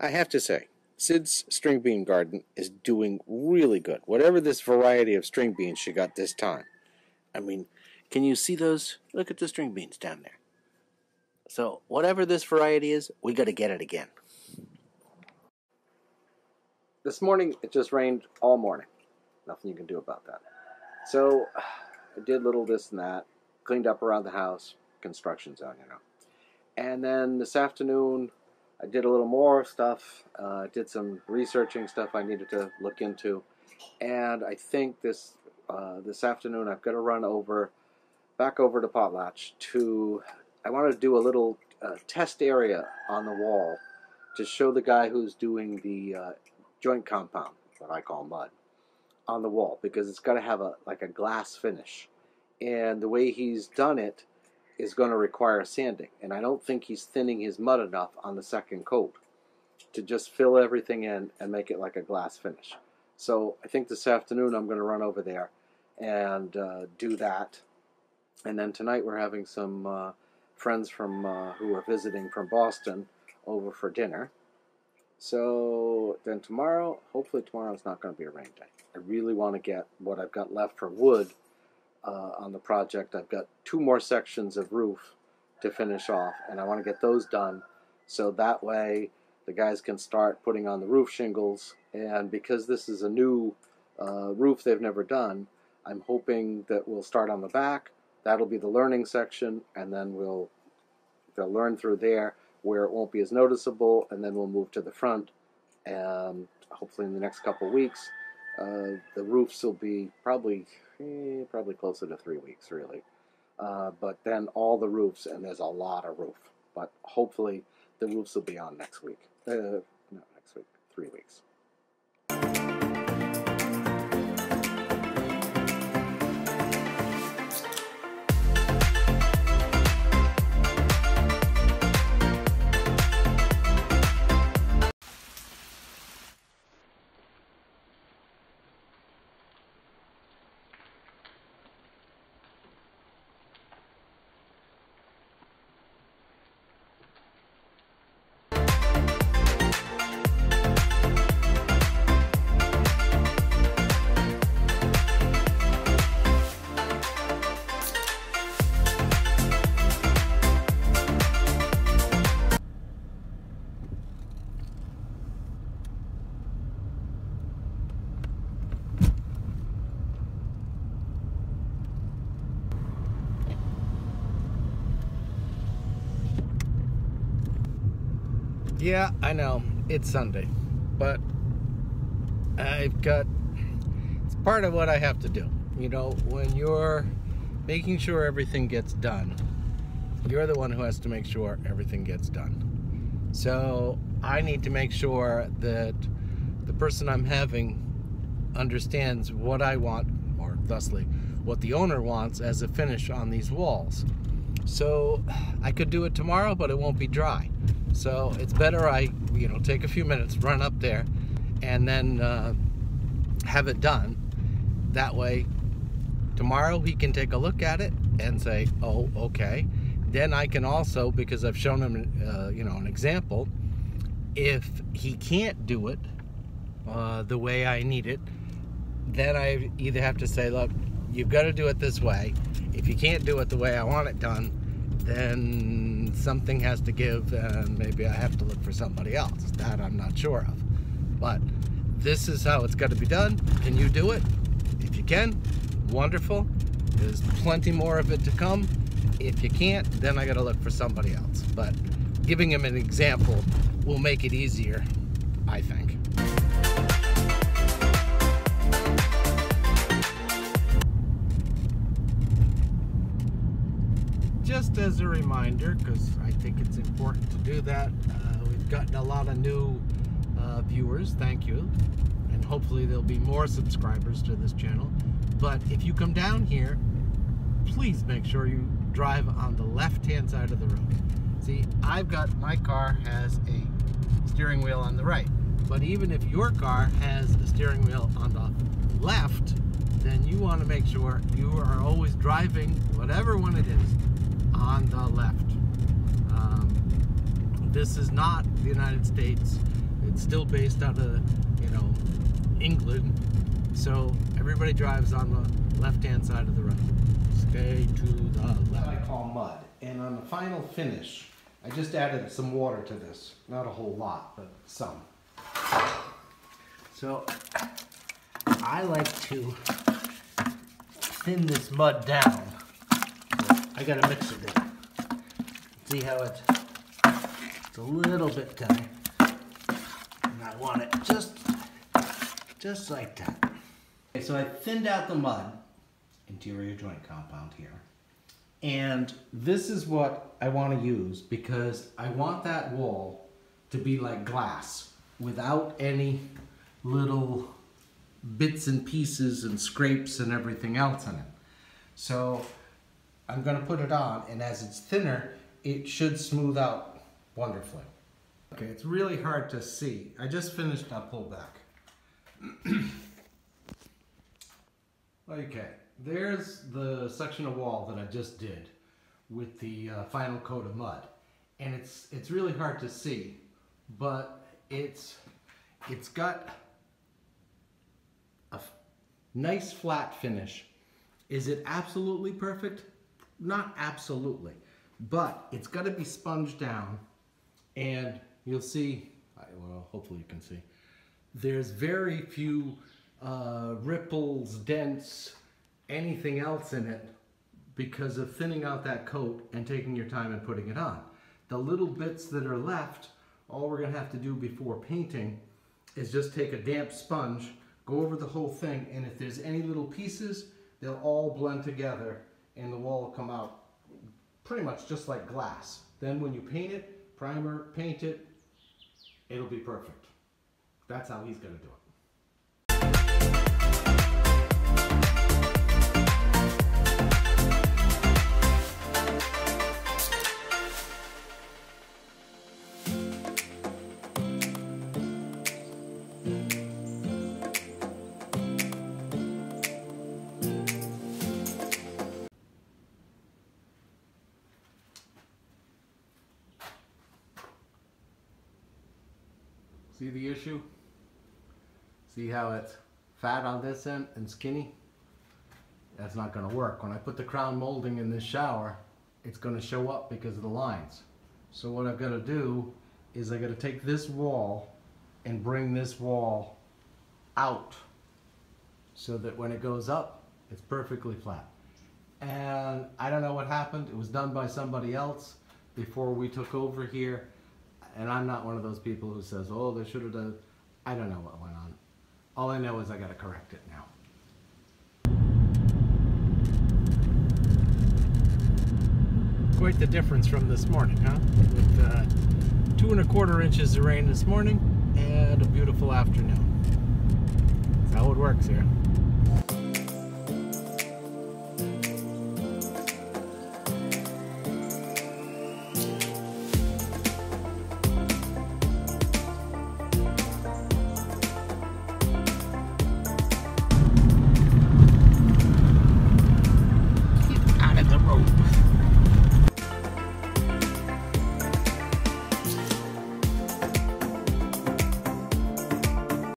I have to say, Sid's string bean garden is doing really good. Whatever this variety of string beans she got this time. I mean, can you see those? Look at the string beans down there. So whatever this variety is, we got to get it again. This morning, it just rained all morning. Nothing you can do about that. So I did little this and that. Cleaned up around the house. Construction zone, you know. And then this afternoon, I did a little more stuff. I did some researching stuff I needed to look into. And I think this afternoon, I've got to run back over to Potlatch to... I want to do a little test area on the wall to show the guy who's doing the... joint compound, what I call mud, on the wall, because it's got to have like a glass finish, and the way he's done it is going to require sanding, and I don't think he's thinning his mud enough on the second coat to just fill everything in and make it like a glass finish. So I think this afternoon I'm going to run over there and do that, and then tonight we're having some friends from who are visiting from Boston over for dinner. So then tomorrow, hopefully tomorrow's not going to be a rain day. I really want to get what I've got left for wood on the project. I've got two more sections of roof to finish off, and I want to get those done so that way the guys can start putting on the roof shingles. And because this is a new roof they've never done, I'm hoping that we'll start on the back. That'll be the learning section, and then they'll learn through there, where it won't be as noticeable, and then we'll move to the front, and hopefully in the next couple weeks the roofs will be probably closer to 3 weeks really, but then all the roofs, and there's a lot of roof, but hopefully the roofs will be on next week, not next week, 3 weeks. Yeah, I know, it's Sunday, but it's part of what I have to do. You know, when you're making sure everything gets done, you're the one who has to make sure everything gets done. So I need to make sure that the person I'm having understands what I want, or thusly, what the owner wants as a finish on these walls. So I could do it tomorrow, but it won't be dry. So it's better I, you know, take a few minutes, run up there, and then have it done. That way, tomorrow he can take a look at it and say, oh, okay. Then I can also, because I've shown him, you know, an example, if he can't do it the way I need it, then I either have to say, look, you've got to do it this way. If you can't do it the way I want it done, then something has to give, and maybe I have to look for somebody else. That I'm not sure of. But this is how it's got to be done. Can you do it? If you can, wonderful. There's plenty more of it to come. If you can't, then I got to look for somebody else. But giving him an example will make it easier, I think. Just as a reminder, because I think it's important to do that, we've gotten a lot of new viewers, thank you, and hopefully there'll be more subscribers to this channel. But if you come down here, please make sure you drive on the left-hand side of the road. See, my car has a steering wheel on the right, but even if your car has a steering wheel on the left, then you want to make sure you are always driving, whatever one it is, on the left. This is not the United States it's still based out of, you know, England. So everybody drives on the left-hand side of the road. Stay to the left. I call mud. And on the final finish, I just added some water to this. Not a whole lot, but some. So I like to thin this mud down. I got a mixer there. See how it's a little bit thinner. And I want it just like that. Okay, so I thinned out the mud, interior joint compound here. And this is what I want to use because I want that wall to be like glass without any little bits and pieces and scrapes and everything else in it. So I'm going to put it on, and as it's thinner, it should smooth out wonderfully. Okay, it's really hard to see. I just finished a pullback. Okay, there's the section of wall that I just did with the final coat of mud, and it's really hard to see, but it's got a nice flat finish. Is it absolutely perfect? Not absolutely, but it's got to be sponged down, and you'll see, well, hopefully you can see, there's very few ripples, dents, anything else in it because of thinning out that coat and taking your time and putting it on. The little bits that are left, all we're going to have to do before painting is just take a damp sponge, go over the whole thing, and if there's any little pieces, they'll all blend together and the wall will come out pretty much just like glass. Then when you paint it, primer, paint it, it'll be perfect. That's how he's going to do it. See the issue? See how it's fat on this end and skinny? That's not going to work. When I put the crown molding in this shower, it's going to show up because of the lines. So what I've got to do is I've got to take this wall and bring this wall out so that when it goes up, it's perfectly flat. And I don't know what happened. It was done by somebody else before we took over here. And I'm not one of those people who says, oh, they should have done, I don't know what went on. All I know is I got to correct it now. Quite the difference from this morning, huh? With 2¼ inches of rain this morning and a beautiful afternoon. That's how it works here.